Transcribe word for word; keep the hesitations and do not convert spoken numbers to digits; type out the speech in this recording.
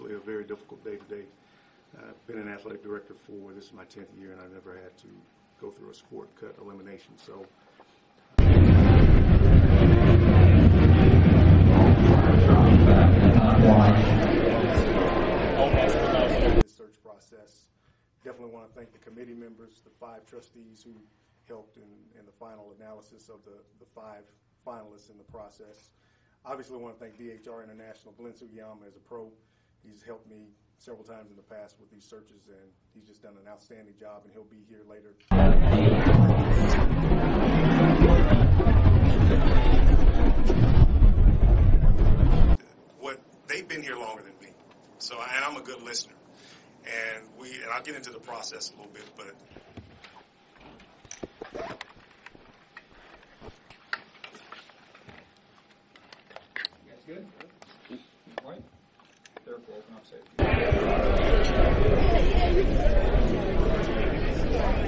obviously a very difficult day-to-day. I've uh, been an athletic director for, this is my tenth year, and I've never had to go through a sport cut elimination. So. Search process. Definitely want to thank the committee members, the five trustees who helped in, in the final analysis of the, the five finalists in the process. Obviously want to thank D H R International. Glenn Sugiyama is a pro. He's helped me several times in the past with these searches, and he's just done an outstanding job, and he'll be here later. What, they've been here longer than me, so and I'm a good listener. And we, and I'll get into the process a little bit, but you guys good? Good? All right. Therefore, open up safety.